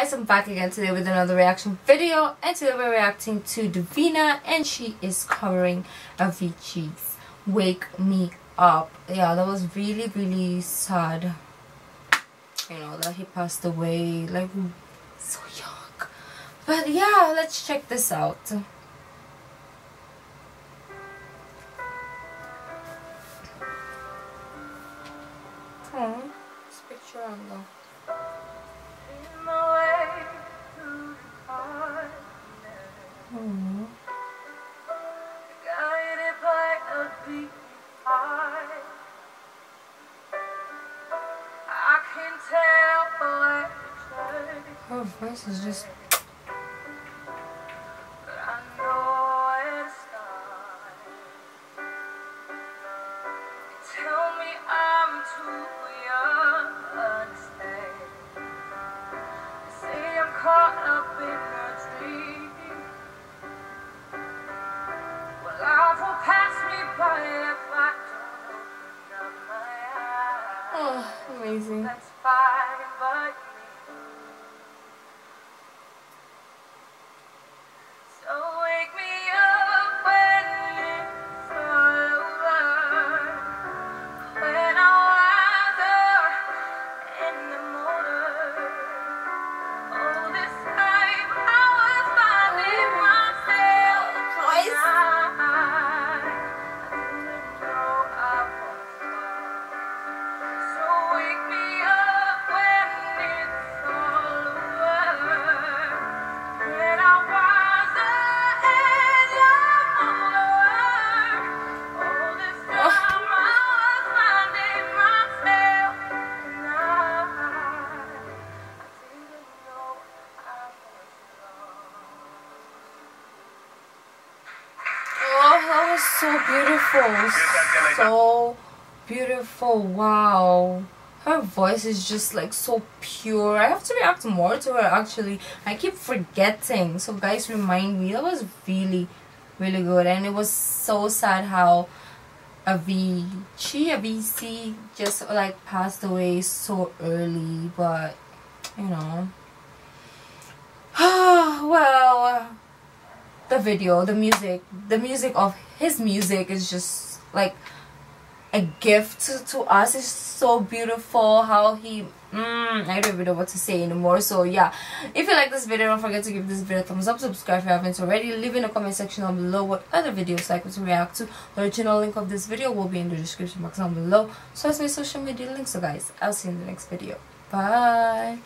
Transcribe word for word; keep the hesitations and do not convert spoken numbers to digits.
guys, I'm back again today with another reaction video, and today we're reacting to Davina, and she is covering Avicii's Wake Me Up. Yeah, that was really really sad, you know, that he passed away like so young. But yeah, let's check this out. Oh, this picture on the Mm-hmm. guided by a big heart, I can tell by the journey. Her voice is just. But I know it's not. They tell me I'm too young to understand. They say I'm caught up in a dream. Oh, amazing. That's fine, but so wake me up when it's all over, when I weather in the motor. All this time I was finding myself. Choice. That was so beautiful, so beautiful. Wow, her voice is just like so pure. I have to react more to her actually. I keep forgetting, so guys, remind me. That was really really good, and it was so sad how Avicii, Avicii just like passed away so early, but you know. Well, the video, the music, the music of his music is just like a gift to, to us. It's so beautiful how he mm, I don't even know what to say anymore. So yeah, if you like this video, don't forget to give this video a thumbs up, subscribe if you haven't already, leave in the comment section down below what other videos I could react to. The original link of this video will be in the description box down below, so that's my social media link. So guys, I'll see you in the next video. Bye.